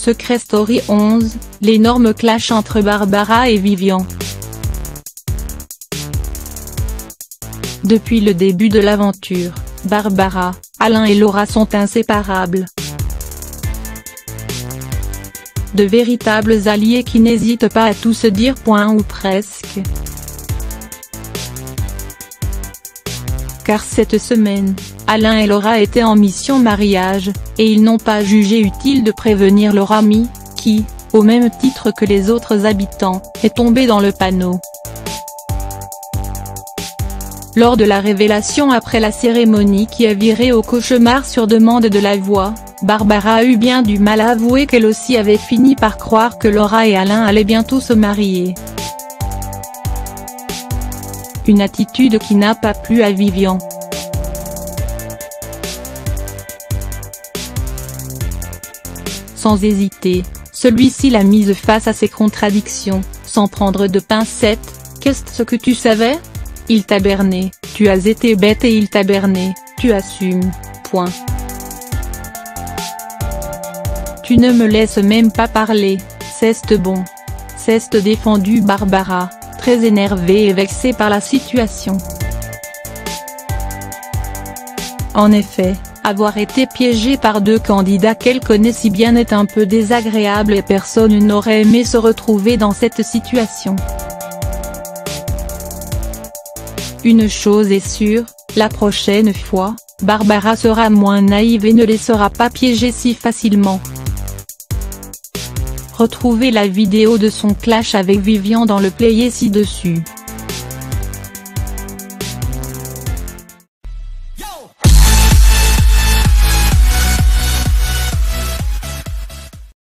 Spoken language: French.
Secret Story 11, l'énorme clash entre Barbara et Vivian. Depuis le début de l'aventure, Barbara, Alain et Laura sont inséparables. De véritables alliés qui n'hésitent pas à tout se dire, ou presque. Car cette semaine, Alain et Laura étaient en mission mariage, et ils n'ont pas jugé utile de prévenir leur ami, qui, au même titre que les autres habitants, est tombé dans le panneau. Lors de la révélation après la cérémonie qui a viré au cauchemar sur demande de la voix, Barbara a eu bien du mal à avouer qu'elle aussi avait fini par croire que Laura et Alain allaient bientôt se marier. Une attitude qui n'a pas plu à Vivian. Sans hésiter, celui-ci l'a mise face à ses contradictions, sans prendre de pincettes. « Qu'est-ce que tu savais ? Il t'a berné, tu as été bête et il t'a berné, tu assumes, .. Tu ne me laisses même pas parler, c'est bon. » C'est défendu Barbara, très énervée et vexée par la situation. En effet, avoir été piégée par deux candidats qu'elle connaît si bien est un peu désagréable et personne n'aurait aimé se retrouver dans cette situation. Une chose est sûre, la prochaine fois, Barbara sera moins naïve et ne laissera pas piéger si facilement. Retrouvez la vidéo de son clash avec Vivian dans le player ci-dessus.